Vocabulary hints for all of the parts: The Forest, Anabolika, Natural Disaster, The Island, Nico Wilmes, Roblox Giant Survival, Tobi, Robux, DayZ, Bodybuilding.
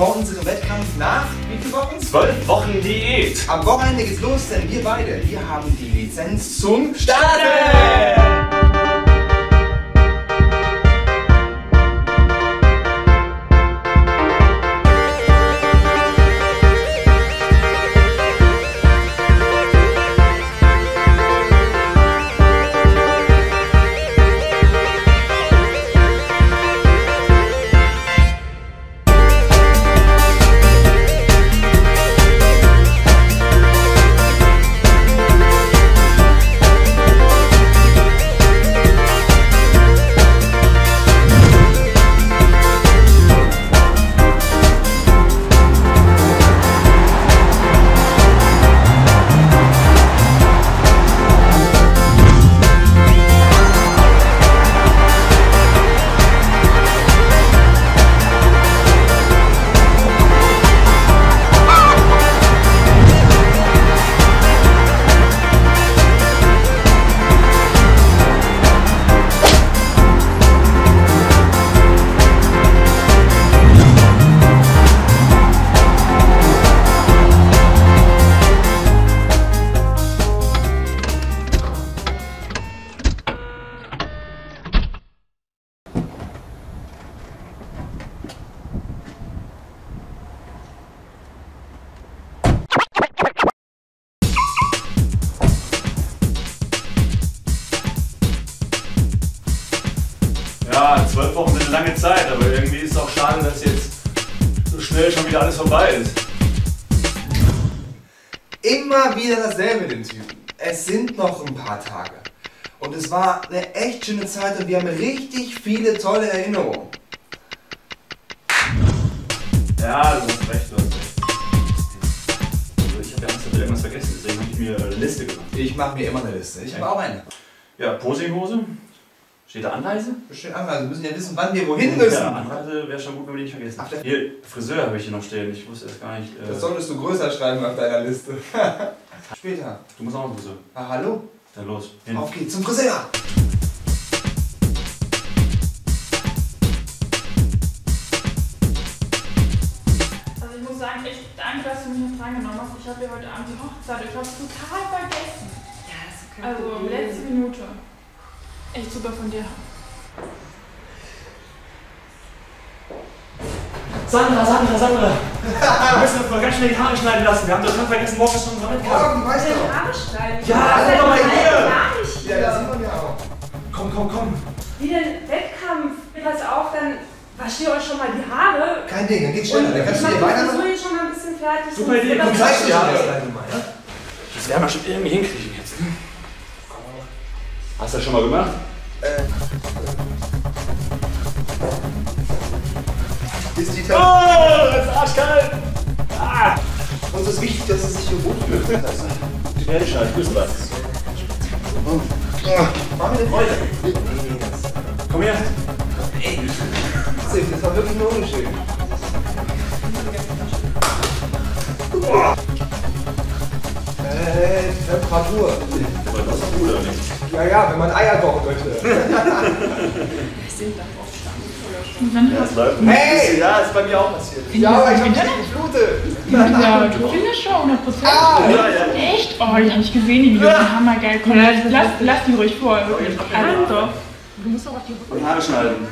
vor unserem Wettkampf nach wie viele Wochen? 12 Wochen Diät. Am Wochenende geht's los, denn wir beide, wir haben die Lizenz zum Starten! Ja, 12 Wochen sind eine lange Zeit, aber irgendwie ist es auch schade, dass jetzt so schnell schon wieder alles vorbei ist. Immer wieder dasselbe mit den Typen. Es sind noch ein paar Tage. Und es war eine echt schöne Zeit und wir haben richtig viele tolle Erinnerungen. Ja, du hast recht, Also ich habe Angst, dass wir irgendwas vergessen, deswegen habe ich mir eine Liste gemacht. Ich mache mir immer eine Liste. Ich habe auch eine. Ja, Posinghose. Steht da Anreise? Steht Anreise. Wir müssen ja wissen, wann wir wohin müssen. Ja, Anreise wäre schon gut, wenn wir die nicht vergessen. Ach, hier, Friseur habe ich hier noch stehen. Ich wusste es gar nicht. Das solltest du größer schreiben auf deiner Liste. Später. Du musst auch noch Friseur. Ah, hallo? Dann los. Hin. Auf geht's zum Friseur! Also ich muss sagen, echt danke, dass du mich noch drangenommen hast. Ich habe ja heute Abend die Hochzeit. Ich habe es total vergessen. Ja, das ist kein Problem. Also, letzte Minute. Echt super von dir. Sandra! Wir müssen uns mal ganz schnell die Haare schneiden lassen. Wir haben doch schon vergessen, morgen ist schon ein Wettkampf. Morgen, weißt du? Die Haare schneiden? Ja, guck doch mal hier! Ja, das sieht man ja auch. Komm! Wie denn Wettkampf? Mir das auf, dann wascht ihr euch schon mal die Haare. Kein Ding, dann geht's schneller. Dann kannst du dir weiter. So jetzt schon mal ein bisschen fertig. Super Idee, komm gleich die Haare schneiden mal, ja? Das werden wir schon irgendwie hinkriegen jetzt. Hast du das schon mal gemacht? Ist die Tag. Oh, das ist arschkalt! Ah. Uns ist wichtig, dass es sich hier wohlfühlt. Die Pferdeschale, ich grüße was. Mach mir den Freude. Komm her! Ey! Das war wirklich nur unschön. Oh. Temperatur. Das ist gut, oder nicht? Ja, wenn man Eier kochen möchte. Ich sehe da auch Stamm. Ja, es läuft. Hey! Ja, ist bei mir auch passiert. Ja, aber ich bin ja nicht blutet. Ja, du findest schon 100%. Ah, ja. Echt? Oh, die habe ich gesehen, die Videos sind hammergeil. Komm, lass die ruhig vor. Wirklich. Also, du musst doch auf die Rücken. Und Haare schneiden.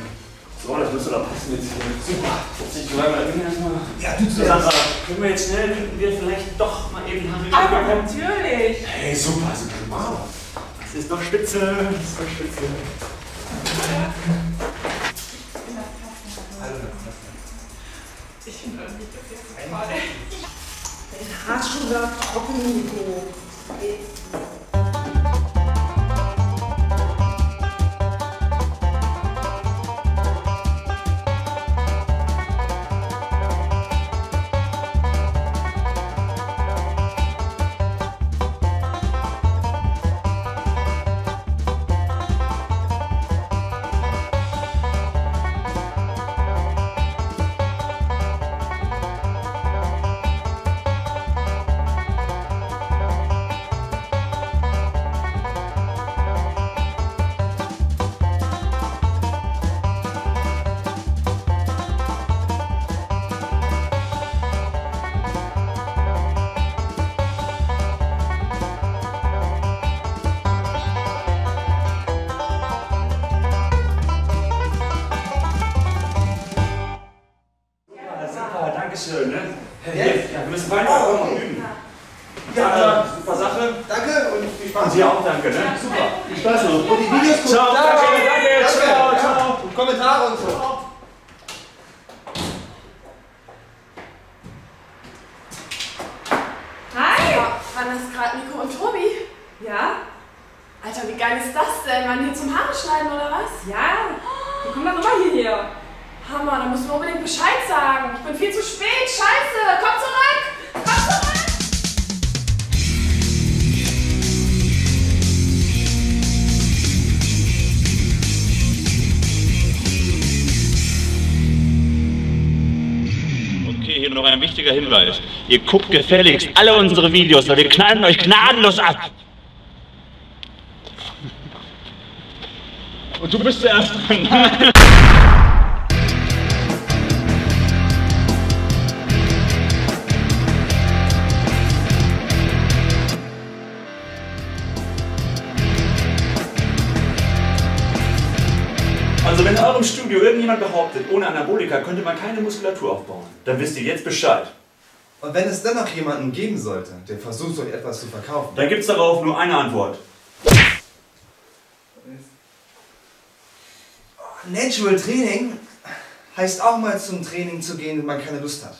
So, das müsste doch passen jetzt hier. Super. Ich glaube, wir gehen erstmal. Ja, du zusammen. Können wir jetzt schnell, könnten wir vielleicht doch mal eben Haare schneiden? Aber natürlich. Hey, super. Wow. Es ist noch spitze, Ich finde irgendwie das mal. Dein Haarschuh war trocken, Nico. Ja, super Sache. Danke und viel Spaß. Und Sie auch, danke. Ne? Super. Viel Spaß noch. Und die Videos gucken. Ciao, danke. Ciao, ciao. Und Kommentare und so. Hi. Waren das gerade Nico und Tobi? Ja. Alter, wie geil ist das denn? Waren hier zum Haare schneiden oder was? Ja. Wir kommen da rüber hierher. Hammer, da musst du unbedingt Bescheid sagen. Ich bin viel zu spät. Scheiße. Komm zurück. Hier noch ein wichtiger Hinweis. Ihr guckt gefälligst alle unsere Videos, weil wir knallen euch gnadenlos ab. Und du bist zuerst dran. Also wenn in eurem Studio irgendjemand behauptet, ohne Anabolika könnte man keine Muskulatur aufbauen, dann wisst ihr jetzt Bescheid. Und wenn es dennoch jemanden geben sollte, der versucht, euch etwas zu verkaufen, dann gibt es darauf nur eine Antwort. Natural Training heißt auch mal zum Training zu gehen, wenn man keine Lust hat.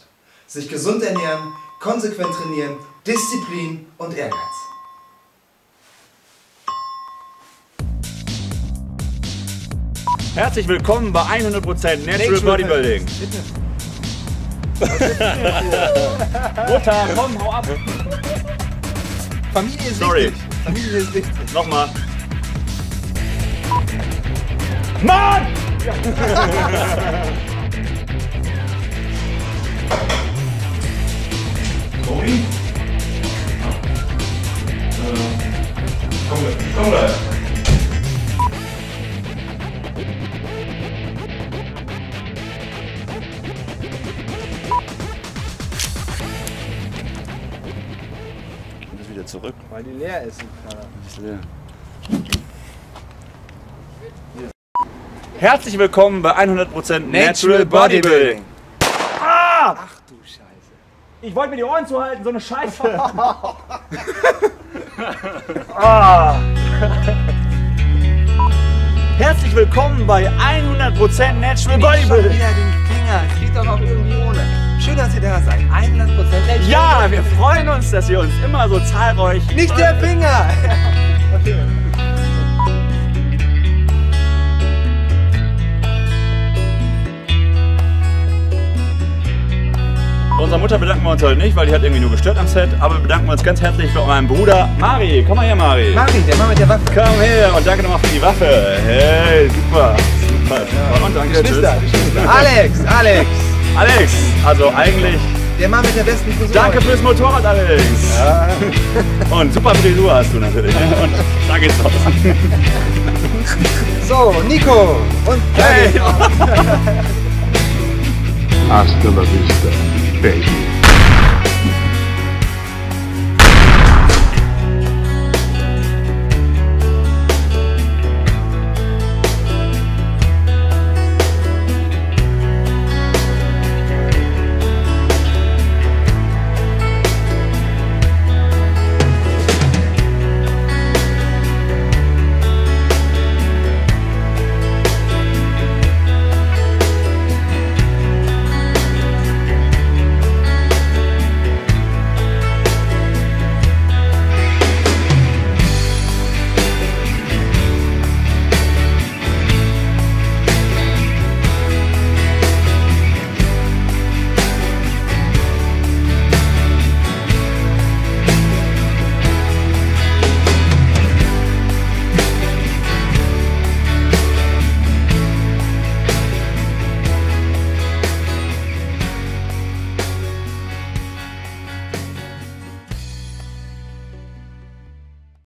Sich gesund ernähren, konsequent trainieren, Disziplin und Ehrgeiz. Herzlich willkommen bei 100% Natural Bodybuilding. Mutter, komm, hau ab. Familie ist wichtig. Familie ist wichtig. Nochmal. Mann! Tobi? Komm gleich. Zurück. Weil die leer ist. Die ist leer. Herzlich willkommen bei 100% Natural Bodybuilding. Ah! Ach du Scheiße. Ich wollte mir die Ohren zuhalten, so eine Scheiße. Ah. Herzlich willkommen bei 100% Natural Bodybuilding. Ich hab wieder den Finger. Das liegt doch noch irgendwie ohne. Schön, dass ihr da seid. 100%. Ja, wir freuen uns, dass ihr uns immer so zahlreich... Nicht der Finger! Okay. Bei unserer Mutter bedanken wir uns heute nicht, weil die hat irgendwie nur gestört am Set. Aber wir bedanken uns ganz herzlich bei meinem Bruder Mari. Komm mal her, Mari. Mari, der Mann mit der Waffe. Komm her und danke nochmal für die Waffe. Hey, super. Super. Ja. Und danke, Geschwister. Tschüss. Alex, Alex. Alex, also eigentlich... Der Mann mit der besten Frisur. Danke fürs Motorrad, Alex. Ja. Und super Frisur hast du natürlich. Und da geht's raus. So, Nico und... Hey! Hasta la vista, baby.